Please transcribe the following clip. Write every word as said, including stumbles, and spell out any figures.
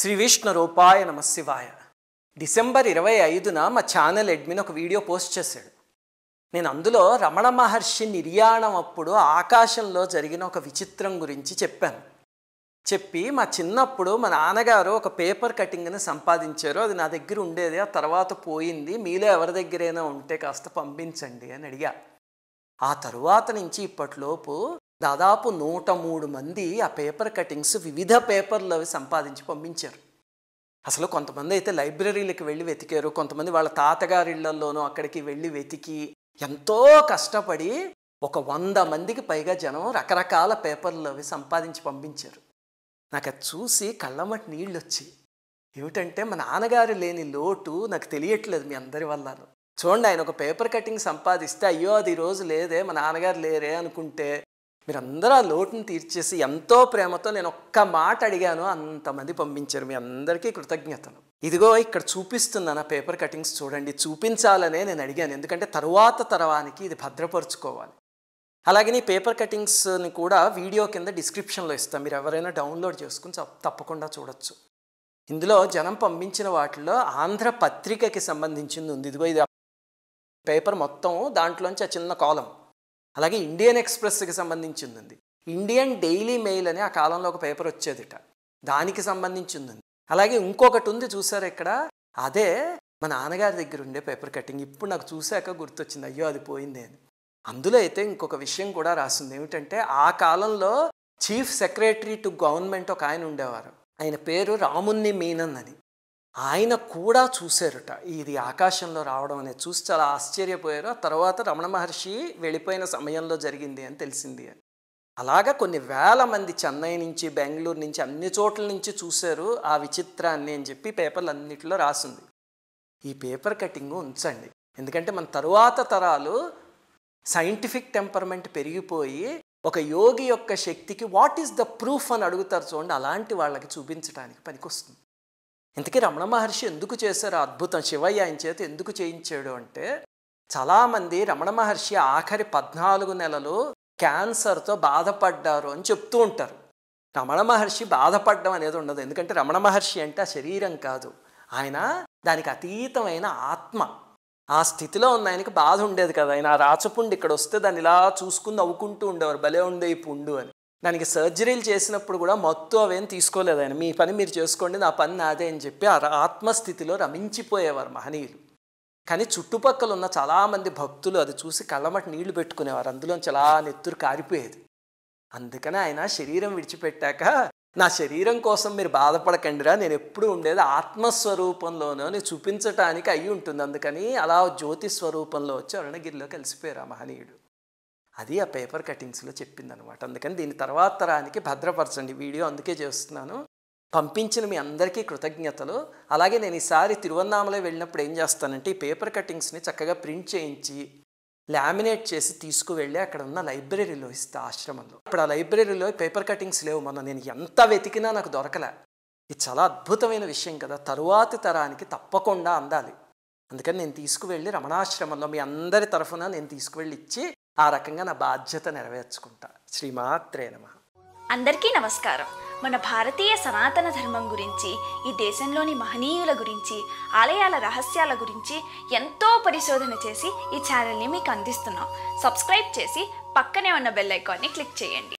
Sri Vishnu Rupa Namah Shivaya. December twenty-fifth na ma channel admin oka video post chesadu. Nenu andulo Ramana Maharshi niryanam appudu aakashamlo jarigina oka vichitram gurinchi cheppanu. Cheppi ma chinnappudu ma nanagaru oka paper cutting ni sampadincharu, adi na daggara undedi, aa tarvata poyindi, meelo evari daggaraina unte kaasta pampinchandi ani adiga. Aa tarvata nunchi ippatlopu దాదాపు నూట మూడు మంది ఆ paper cuttings వివిధ పేపర్లు అవి సంపాదించి పంపించారు. అసలు కొంతమంది అయితే లైబ్రరీలకు వెళ్ళి వెతికారు, కొంతమంది వాళ్ళ తాతగారి ఇళ్లలోనూ అక్కడికి వెళ్ళి వెతికి ఎంతో కష్టపడి ఒక వంద మందికి పైగా జనం రకరకాల పేపర్లు అవి సంపాదించి పంపించారు. నాకు అది చూసి కళ్ళమటి నీళ్ళు వచ్చి, ఏమిటంటే మా నాన్నగారు లేని లోటు నాకు తెలియట్లేదు మీ అందరి వల్ల. చూడండి, ఆయన ఒక పేపర్ కట్టింగ్ సంపాదిస్తే అయ్యో అది రోజు లేదే, మా నాన్నగారు లేరే అనుకుంటే, మీరందరూ ఆ లోటును తీర్చేసి ఎంతో ప్రేమతో నేను ఒక్క మాట అడిగాను, అంతమంది పంపించారు. మీ అందరికీ కృతజ్ఞతలు. ఇదిగో ఇక్కడ చూపిస్తున్నాను పేపర్ కటింగ్స్ చూడండి, చూపించాలనే నేను అడిగాను, ఎందుకంటే తరువాత తరానికి ఇది భద్రపరుచుకోవాలి. అలాగే ఈ పేపర్ కటింగ్స్ని కూడా వీడియో కింద డిస్క్రిప్షన్లో ఇస్తాను, మీరు ఎవరైనా డౌన్లోడ్ చేసుకుని తప్పకుండా చూడొచ్చు. ఇందులో జనం పంపించిన వాటిలో ఆంధ్ర పత్రికకి సంబంధించింది ఉంది. ఇదిగో ఇది పేపర్ మొత్తం, దాంట్లోంచి ఆ చిన్న కాలం. అలాగే ఇండియన్ ఎక్స్ప్రెస్కి సంబంధించింది ఉంది. ఇండియన్ డైలీ మెయిల్ అని ఆ కాలంలో ఒక పేపర్ వచ్చేదిట, దానికి సంబంధించింది ఉంది. అలాగే ఇంకొకటి ఉంది చూసారు ఇక్కడ, అదే మా నాన్నగారి దగ్గర ఉండే పేపర్ కటింగ్. ఇప్పుడు నాకు చూశాక గుర్తొచ్చింది, అయ్యో అది పోయింది అని. అందులో అయితే ఇంకొక విషయం కూడా రాసింది, ఏమిటంటే ఆ కాలంలో చీఫ్ సెక్రటరీ టు గవర్నమెంట్ ఒక ఆయన ఉండేవారు, ఆయన పేరు రామున్ని మీనన్ అని. ఆయన కూడా చూశారట ఇది ఆకాశంలో రావడం అనేది, చూసి చాలా ఆశ్చర్యపోయారు. తర్వాత రమణ మహర్షి వెళ్ళిపోయిన సమయంలో జరిగింది అని తెలిసింది అని. అలాగా కొన్ని వేల మంది చెన్నై నుంచి, బెంగళూరు నుంచి, అన్ని చోట్ల నుంచి చూశారు ఆ విచిత్రాన్ని అని చెప్పి పేపర్లు అన్నింటిలో రాసింది. ఈ పేపర్ కటింగ్ ఉంచండి, ఎందుకంటే మన తరువాత తరాలు సైంటిఫిక్ టెంపర్మెంట్ పెరిగిపోయి ఒక యోగి యొక్క శక్తికి వాట్ ఈస్ ద ప్రూఫ్ అని అడుగుతారు. చూడండి, అలాంటి వాళ్ళకి చూపించడానికి పనికొస్తుంది. ఇంతకీ రమణ మహర్షి ఎందుకు చేశారు అద్భుతం, శివయ్య ఆయన చేత ఎందుకు చేయించాడు అంటే, చాలామంది రమణ మహర్షి ఆఖరి పద్నాలుగు నెలలు క్యాన్సర్తో బాధపడ్డారు అని చెప్తూ ఉంటారు. రమణ మహర్షి బాధపడడం అనేది ఉండదు, ఎందుకంటే రమణ మహర్షి అంటే ఆ శరీరం కాదు, ఆయన దానికి అతీతమైన ఆత్మ. ఆ స్థితిలో ఉన్న ఆయనకి బాధ ఉండేది కదా. ఆయన ఆ రాచపుండు ఇక్కడ వస్తే దాన్ని ఇలా చూసుకుని నవ్వుకుంటూ ఉండేవారు, భలే ఉండే ఈ పుండు అని. దానికి సర్జరీలు చేసినప్పుడు కూడా మొత్తం అవేం తీసుకోలేదు ఆయన, మీ పని మీరు చేసుకోండి, నా పని నాదే అని చెప్పి ఆ ఆత్మస్థితిలో రమించిపోయేవారు మహనీయులు. కానీ చుట్టుపక్కల ఉన్న చాలామంది భక్తులు అది చూసి కళ్ళమటి నీళ్లు పెట్టుకునేవారు, అందులోంచి అలా నెత్తురు కారిపోయేది. అందుకనే ఆయన శరీరం విడిచిపెట్టాక, నా శరీరం కోసం మీరు బాధపడకండిరా, నేను ఎప్పుడు ఉండేది ఆత్మస్వరూపంలోనే చూపించటానికి అయ్యి ఉంటుంది, అందుకని అలా జ్యోతి స్వరూపంలో వచ్చి అరుణగిరిలో కలిసిపోయారు ఆ మహనీయుడు. అది ఆ పేపర్ కటింగ్స్లో చెప్పిందనమాట. అందుకని దీని తర్వాత తరానికి భద్రపరచండి వీడియో, అందుకే చేస్తున్నాను. పంపించిన మీ అందరికీ కృతజ్ఞతలు. అలాగే నేను ఈసారి తిరువన్నామలై వెళ్ళినప్పుడు ఏం చేస్తానంటే, ఈ పేపర్ కటింగ్స్ని చక్కగా ప్రింట్ చేయించి లామినేట్ చేసి తీసుకువెళ్ళి అక్కడ ఉన్న లైబ్రరీలో ఇస్తా, ఆశ్రమంలో. ఇప్పుడు ఆ లైబ్రరీలో పేపర్ కటింగ్స్ లేవు, మొన్న నేను ఎంత వెతికినా నాకు దొరకలే. ఇది చాలా అద్భుతమైన విషయం కదా, తరువాతి తరానికి తప్పకుండా అందాలి. అందుకని నేను తీసుకువెళ్ళి రమణాశ్రమంలో మీ అందరి తరఫున నేను తీసుకువెళ్ళి ఇచ్చి ఆ రకంగా నా బాధ్యత నెరవేర్చుకుంటా. శ్రీమాత్రే నమః. అందరికీ నమస్కారం. మన భారతీయ సనాతన ధర్మం గురించి, ఈ దేశంలోని మహనీయుల గురించి, ఆలయాల రహస్యాల గురించి ఎంతో పరిశోధన చేసి ఈ ఛానల్ని మీకు అందిస్తున్నాం. సబ్స్క్రైబ్ చేసి పక్కనే ఉన్న బెల్ ఐకాన్ని క్లిక్ చేయండి.